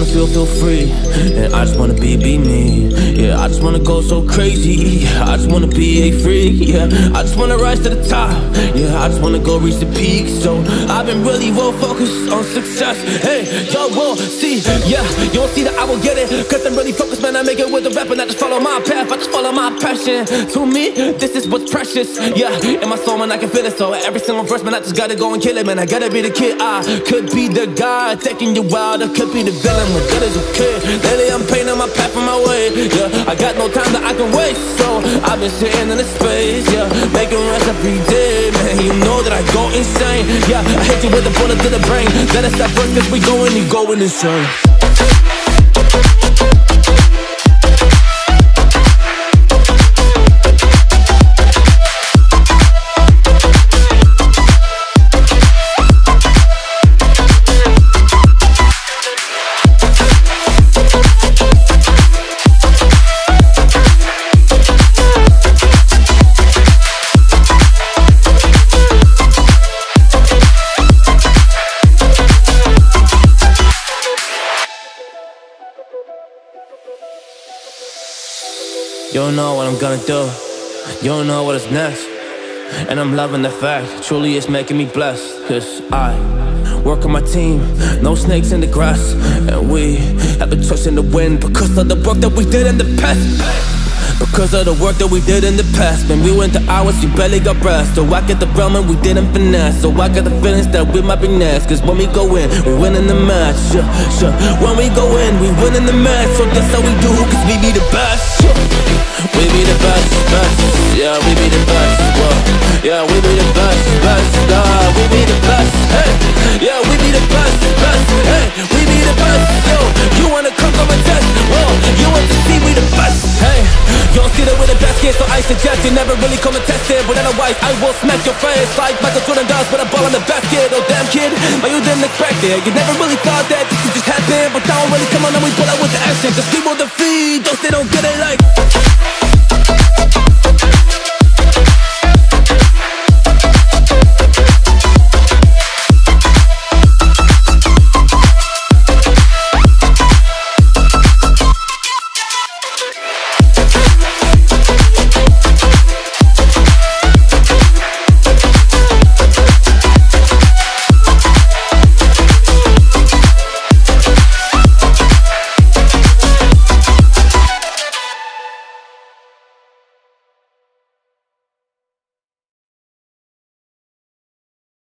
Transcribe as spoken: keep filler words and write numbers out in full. wanna feel, feel free. And I just wanna be, be me. Yeah, I just wanna go so crazy. I just wanna be a freak. Yeah, I just wanna rise to the top. Yeah, I just wanna go reach the peak. So I've been really well focused on success. Hey, y'all will see. Yeah, you won't see that I will get it, cause I'm really focused, man. I make it with the rap and I just follow my path. I just follow my passion. To me, this is what's precious. Yeah, in my soul, man, I can feel it. So every single verse, man, I just gotta go and kill it, man. I gotta be the kid. I could be the guy taking you out, I could be the villain. My good as a kid, lately I'm painting my path on my way. Yeah, I got no time that I can waste. So I've been sitting in the space, yeah, making rest every day, man. You know that I go insane. Yeah, I hit you with a bullet to the brain. Let us stop first, cause we going, you going insane. You don't know what I'm gonna do, you don't know what is next. And I'm loving the fact, truly it's making me blessed. Cause I work on my team, no snakes in the grass. And we have a choice in the wind because of the work that we did in the past. Because of the work that we did in the past. Man, we went to hours, you barely got rest. So I get the realm and we didn't finesse. So I got the feelings that we might be next. Cause when we go in, we win in the match, yeah, yeah. When we go in, we win in the match. So that's how we do, cause we be the best, yeah. We be the best, best. Yeah, we be the best, whoa. Yeah, we be the best, best. Nah, we be the best, hey. Yeah, we be the best, best. Hey, we be the best, yo. You wanna come come and test, whoa. You want to see we the best, hey. You don't see that we're the best here, so I suggest you never really come and test it. But otherwise, I will smack your face like Michael Jordan does with a ball in the basket. Oh damn kid, but you didn't expect it. You never really thought that this could just happen. But now I'm really come on and we pull out with the action. Cause people defeat those they don't get it.